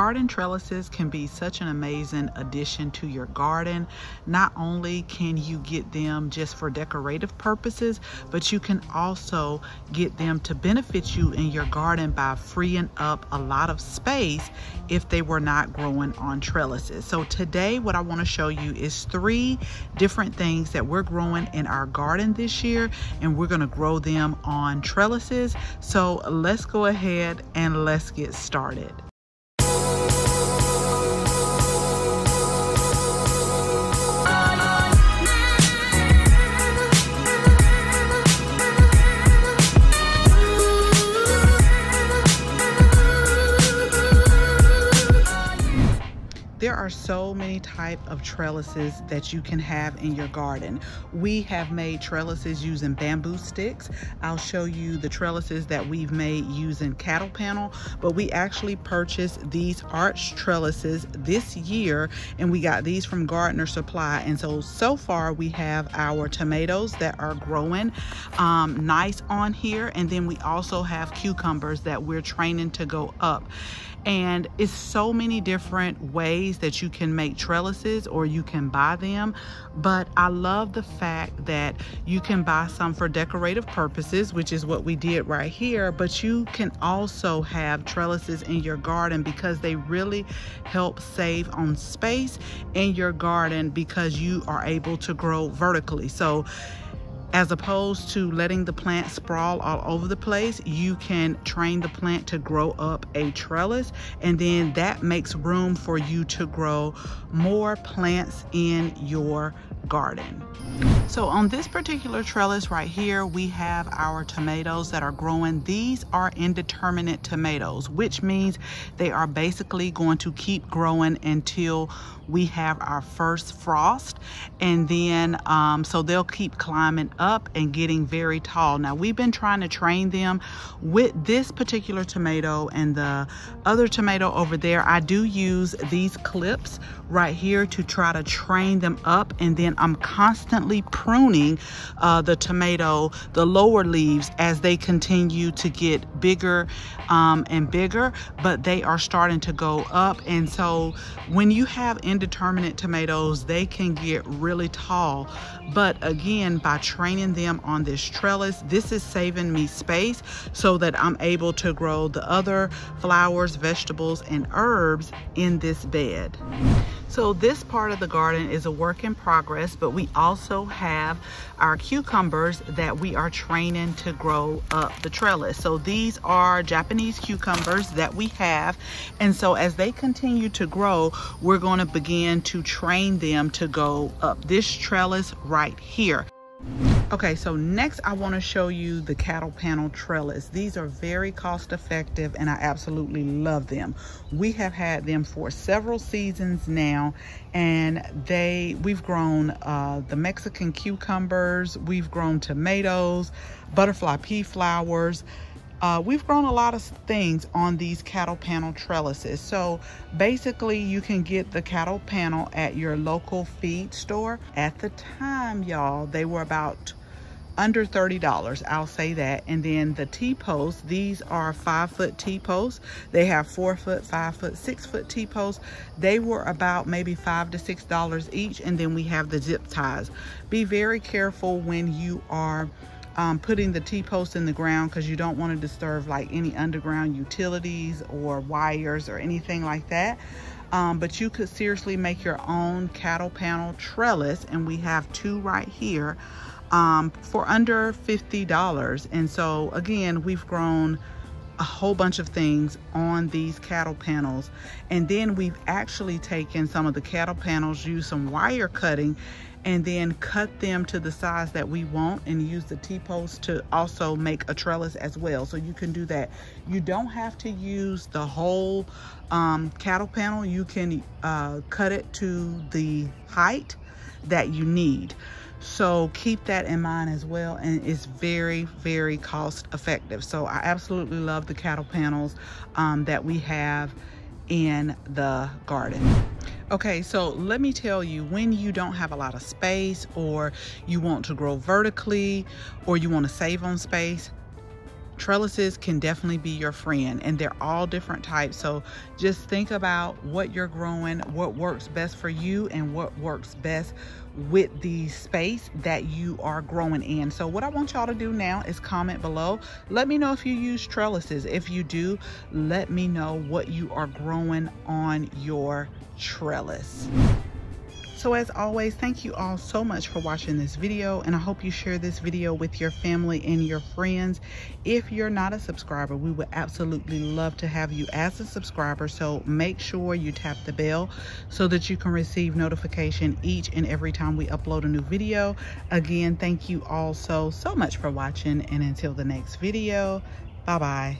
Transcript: Garden trellises can be such an amazing addition to your garden. Not only can you get them just for decorative purposes, but you can also get them to benefit you in your garden by freeing up a lot of space if they were not growing on trellises. So today what I want to show you is three different things that we're growing in our garden this year, and we're going to grow them on trellises. So let's go ahead and let's get started. There are so many types of trellises that you can have in your garden. We have made trellises using bamboo sticks. I'll show you the trellises that we've made using cattle panel, but we actually purchased these arch trellises this year, and we got these from Gardener Supply. And so far we have our tomatoes that are growing nice on here, and then we also have cucumbers that we're training to go up. And it's so many different ways that you can make trellises, or you can buy them, but I love the fact that you can buy some for decorative purposes, which is what we did right here, but you can also have trellises in your garden because they really help save on space in your garden because you are able to grow vertically. So as opposed to letting the plant sprawl all over the place, you can train the plant to grow up a trellis, and then that makes room for you to grow more plants in your garden. So on this particular trellis right here, we have our tomatoes that are growing. These are indeterminate tomatoes, which means they are basically going to keep growing until we have our first frost, and then so they'll keep climbing up and getting very tall. Now we've been trying to train them with this particular tomato and the other tomato over there. I do use these clips right here to try to train them up, and then I'm constantly pruning the tomato, the lower leaves, as they continue to get bigger and bigger, but they are starting to go up. And so when you have indeterminate tomatoes, they can get really tall, but again, by training them on this trellis, this is saving me space so that I'm able to grow the other flowers, vegetables, and herbs in this bed. So this part of the garden is a work in progress, but we also have our cucumbers that we are training to grow up the trellis. So these are Japanese cucumbers that we have. And so as they continue to grow, we're going to begin to train them to go up this trellis right here. Okay, so next I want to show you the cattle panel trellis. These are very cost effective and I absolutely love them. We have had them for several seasons now, and we've grown the Mexican cucumbers, we've grown tomatoes, butterfly pea flowers. We've grown a lot of things on these cattle panel trellises. So basically you can get the cattle panel at your local feed store. At the time, y'all, they were about under $30, I'll say that. And then the T-posts, these are 5-foot T-posts. They have 4-foot, 5-foot, 6-foot T-posts. They were about maybe $5 to $6 each. And then we have the zip ties. Be very careful when you are putting the T-post in the ground, because you don't want to disturb like any underground utilities or wires or anything like that. But you could seriously make your own cattle panel trellis, and we have two right here for under $50. And so again, we've grown a whole bunch of things on these cattle panels, and then we've actually taken some of the cattle panels, used some wire cutting, and then cut them to the size that we want, and use the T-post to also make a trellis as well. So you can do that. You don't have to use the whole cattle panel. You can cut it to the height that you need. So keep that in mind as well, and it's very, very cost effective. So I absolutely love the cattle panels that we have in the garden. Okay, so let me tell you, when you don't have a lot of space, or you want to grow vertically, or you want to save on space, trellises can definitely be your friend, and they're all different types. So just think about what you're growing, what works best for you, and what works best with the space that you are growing in. So what I want y'all to do now is comment below. Let me know if you use trellises. If you do, let me know what you are growing on your trellis. So as always, thank you all so much for watching this video, and I hope you share this video with your family and your friends. If you're not a subscriber, we would absolutely love to have you as a subscriber, so make sure you tap the bell so that you can receive notification each and every time we upload a new video. Again, thank you all so much for watching, and until the next video, bye-bye.